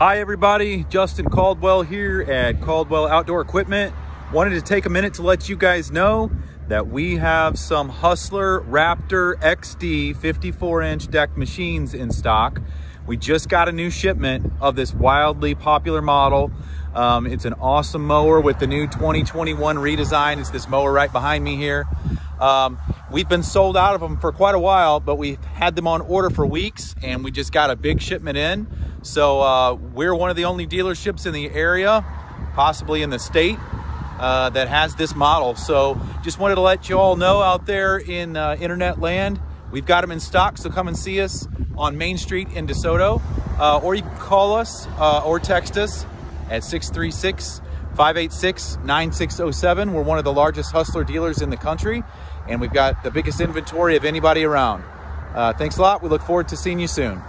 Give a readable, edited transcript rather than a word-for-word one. Hi everybody, Justin Caldwell here at Caldwell Outdoor Equipment. Wanted to take a minute to let you guys know that we have some Hustler Raptor XD 54-inch deck machines in stock. We just got a new shipment of this wildly popular model. It's an awesome mower with the new 2021 redesign. It's this mower right behind me here. We've been sold out of them for quite a while, but we've had them on order for weeks and we just got a big shipment in. So we're one of the only dealerships in the area, possibly in the state, that has this model. So just wanted to let you all know out there in internet land, we've got them in stock. So come and see us on Main Street in DeSoto, or you can call us or text us at 636-586-9607. We're one of the largest Hustler dealers in the country, and we've got the biggest inventory of anybody around. Thanks a lot. We look forward to seeing you soon.